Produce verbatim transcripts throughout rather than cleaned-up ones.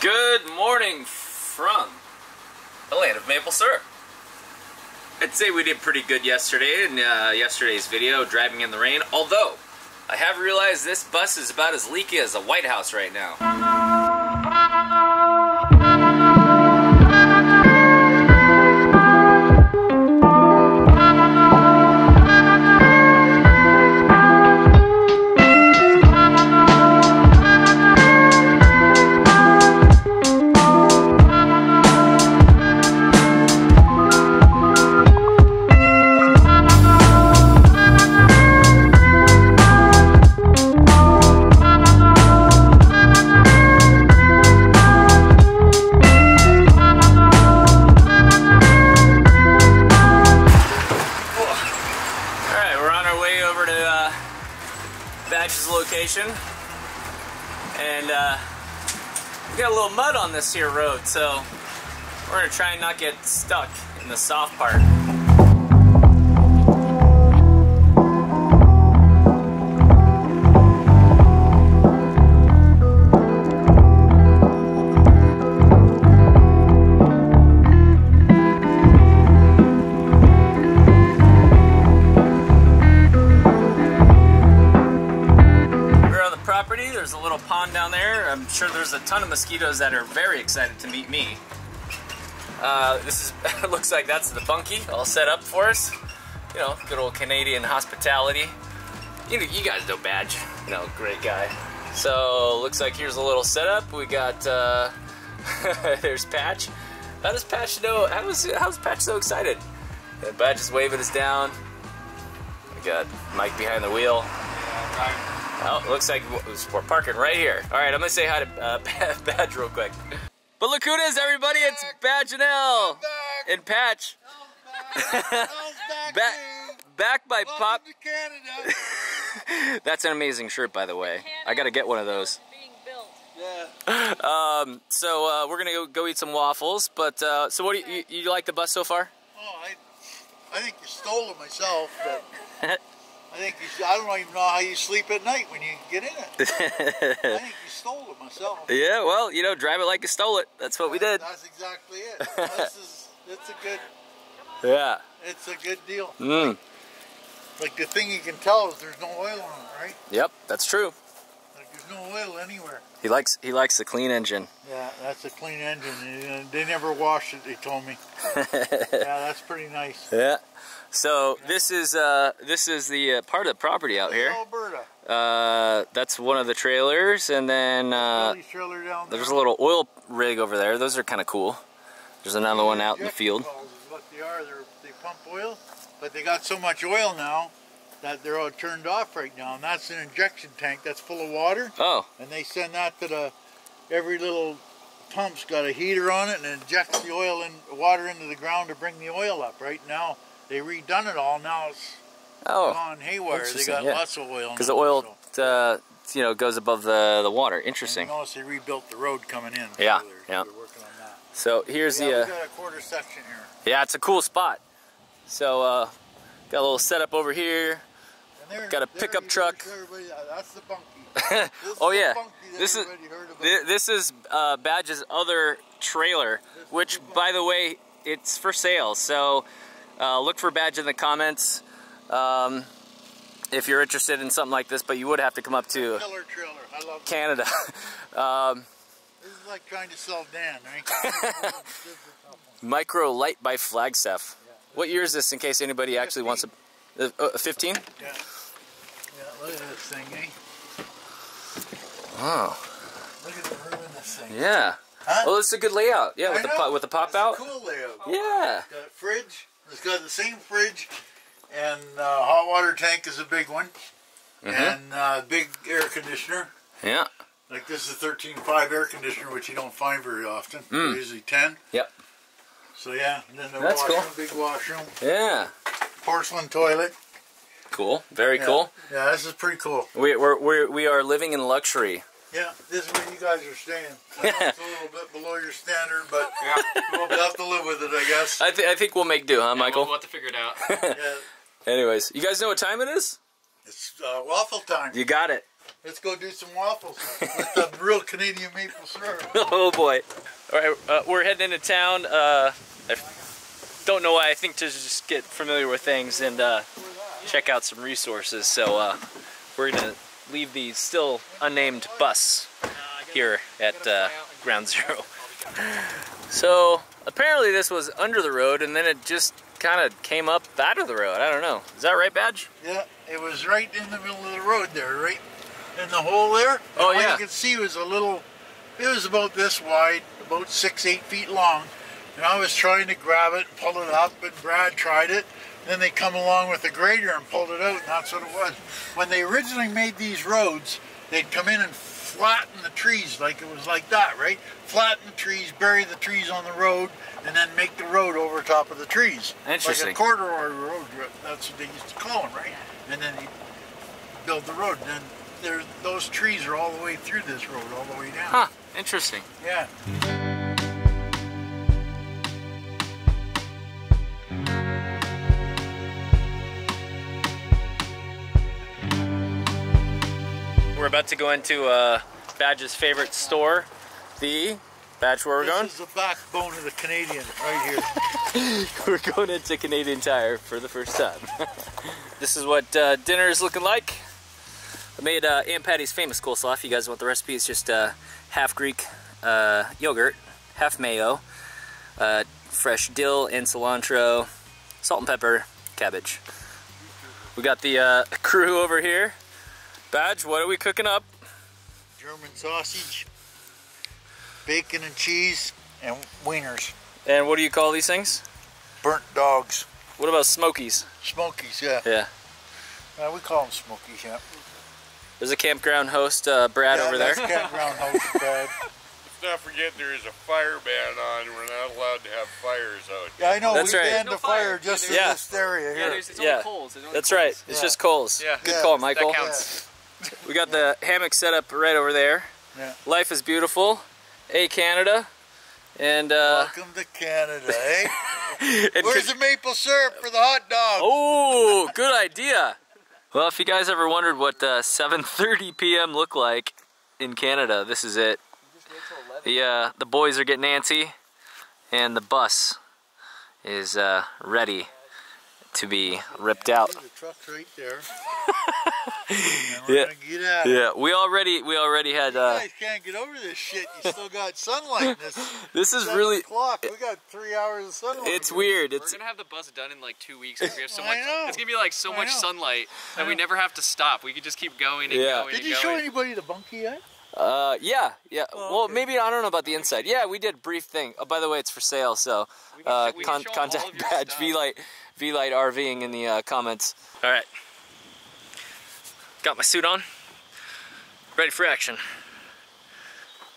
Good morning from the land of maple syrup. I'd say we did pretty good yesterday in uh, yesterday's video, driving in the rain, although I have realized this bus is about as leaky as the White House right now. And uh, we got a little mud on this here road, so we're gonna try and not get stuck in the soft part. There's a little pond down there. I'm sure there's a ton of mosquitoes that are very excited to meet me. Uh, this is, looks like that's the bunkie all set up for us. You know, good old Canadian hospitality. You know, you guys know Badge. You know, great guy. So, looks like here's a little setup. We got, uh, there's Patch. How does Patch know, how is, how is Patch so excited? And Badge is waving us down. We got Mike behind the wheel. Yeah, right. Oh, looks like we're parking right here. All right, I'm gonna say hi to uh, Badge real quick. But look who it is, everybody! It's Badjanelle and Patch. I'm back. I'm back, back, back by Welcome Pop. To Canada. That's an amazing shirt, by the way. Canada, I gotta get one of those. Being built. Yeah. Um. So uh, we're gonna go, go eat some waffles. But uh, so, what do you, you you like the bus so far? Oh, I I think you stole it myself, but. I think you, I don't even know how you sleep at night when you get in it. I think you stole it myself. Yeah, well, you know, drive it like you stole it. That's what that, we did. That's exactly it. This is, it's a good. Yeah. It's a good deal. Mm. Like the thing you can tell is there's no oil on it, right? Yep, that's true. Like there's no oil anywhere. He likes he likes the clean engine. Yeah, that's a clean engine. They never washed it. They told me. Yeah, that's pretty nice. Yeah. So okay. this is uh, this is the uh, part of the property out here. Alberta. Uh, that's one of the trailers, and then uh, trailer down there. There's a little oil rig over there. Those are kind of cool. There's another yeah, one out in the field. What they are, they pump oil, but they got so much oil now that they're all turned off right now. And that's an injection tank that's full of water. Oh. And they send that to the every little pump's got a heater on it and it injects the oil and in, water into the ground to bring the oil up. Right now. They redone it all, now it's oh, gone haywire. They got yeah. lots of oil. Because the oil, so. uh, you know, goes above the, the water. Interesting. And you notice they rebuilt the road coming in. Yeah, so they're, yeah. They're working on that. So here's yeah, the... Uh, we got a quarter section here. Yeah, it's a cool spot. So, uh, got a little setup over here. There, got a pickup truck. That's the bunkie. Oh yeah. This is th this is uh, Badge's other trailer, this which, the by the way, it's for sale. So... Uh, look for Badge in the comments um, if you're interested in something like this, but you would have to come up to Killer trailer. I love Canada. um, this is like trying to sell Dan, right? Micro Light by Flagstaff. Yeah, what year is this in case anybody fifteen. Actually wants a fifteen? Uh, uh, yeah. Yeah, look at this thing, eh? Wow. Look at the room in this thing. Yeah. Huh? Well, it's a good layout. Yeah, I with know. the pop, with the pop it's out. A cool layout. Yeah. Got a fridge. It's got the same fridge, and uh, hot water tank is a big one, mm-hmm. and uh, big air conditioner. Yeah. Like this is a thirteen point five air conditioner, which you don't find very often. Mm. Usually ten. Yep. So yeah, and then the That's washroom, cool. big washroom. Yeah. Porcelain toilet. Cool. Very yeah. cool. Yeah, this is pretty cool. We we're, we're, we are living in luxury. Yeah, this is where you guys are staying. I know it's a little bit below your standard, but yeah, we'll have to live with it, I guess. I, th I think we'll make do, huh, yeah, Michael? We'll have to figure it out. Yeah. Anyways, you guys know what time it is? It's uh, waffle time. You got it. Let's go do some waffles with the real Canadian maple syrup. Oh boy. All right, uh, we're heading into town. Uh, I don't know why, I think to just get familiar with things and uh, check out some resources. So uh, we're gonna leave the still unnamed bus here at uh, Ground Zero. So apparently this was under the road and then it just kind of came up out of the road. I don't know. Is that right, Badge? Yeah, it was right in the middle of the road there, right in the hole there. Oh, yeah. All you could see was a little, it was about this wide, about six, eight feet long. And I was trying to grab it and pull it up, and Brad tried it. Then they come along with a grader and pulled it out, and that's what it was. When they originally made these roads, they'd come in and flatten the trees, like it was like that, right? Flatten the trees, bury the trees on the road, and then make the road over top of the trees. Interesting. Like a corduroy road, that's what they used to call them, right? And then you build the road, and then there, those trees are all the way through this road, all the way down. Huh, interesting. Yeah. We're about to go into uh, Badge's favorite store, the... Badge, where we're going? This is the backbone of the Canadian, right here. We're going into Canadian Tire for the first time. This is what uh, dinner is looking like. I made uh, Aunt Patty's famous coleslaw. If you guys want the recipe, it's just uh, half Greek uh, yogurt, half mayo, uh, fresh dill and cilantro, salt and pepper, cabbage. We got the uh, crew over here. Badge, what are we cooking up? German sausage, bacon and cheese, and wieners. And what do you call these things? Burnt dogs. What about smokies? Smokies, yeah. Yeah. Uh, we call them smokies, yeah. There's a campground host, uh, Brad, yeah, over there. Yeah, campground host, Brad. Let's not forget there is a fire ban on. We're not allowed to have fires out here. Yeah, I know. That's we right. banned no the fire, fire just yeah, in this area here. Yeah, there's, it's yeah. only coals. There's only That's coals. right. It's yeah. just coals. Yeah. Good yeah. call, Michael. That counts. Yeah. We got yeah. the hammock set up right over there. Yeah. Life is beautiful. Hey, Canada. And uh, welcome to Canada, eh? Where's the maple syrup for the hot dog? Oh, good idea. Well, if you guys ever wondered what uh, seven thirty p m looked like in Canada, this is it. The, uh, the boys are getting antsy, and the bus is uh, ready to be ripped out. The truck's right there. Yeah. Yeah, we already we already had uh you guys can't get over this shit. You still got sunlight. This This is really clock. We got three hours of sunlight. It's weird. We're it's gonna have the bus done in like two weeks because we have so much know. it's gonna be like so I much know. sunlight that we never have to stop. We could just keep going and yeah. going. Did you and going. show anybody the bunkie yet? Uh yeah, yeah. Oh, well okay. maybe I don't know about the inside. Yeah, we did a brief thing. Oh, by the way, it's for sale, so uh we con contact Badge V Light V Light RVing in the uh, comments. Alright. Got my suit on, ready for action.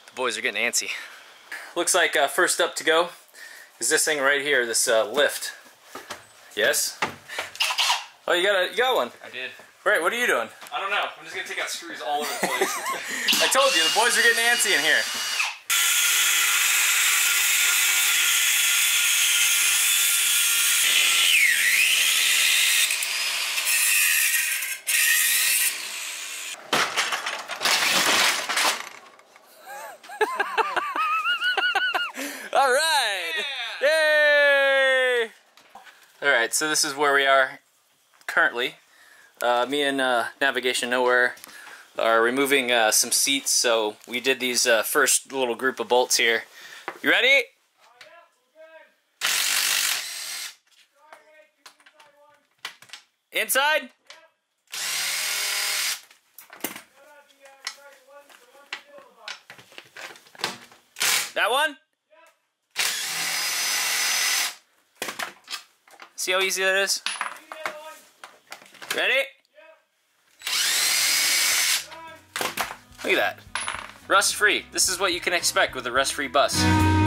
The boys are getting antsy. Looks like uh, first up to go is this thing right here, this uh, lift. Yes? Oh, you got a, you got one? I did. Right, what are you doing? I don't know, I'm just gonna take out screws all over the place. I told you, the boys are getting antsy in here. So this is where we are currently. Uh, me and uh, Navigation Nowhere are removing uh, some seats, so we did these uh, first little group of bolts here. You ready? Oh, yeah, we're good. Sorry, inside? Inside? Yeah. That one? See how easy that is? Ready? Look at that. Rust free. This is what you can expect with a rust free bus.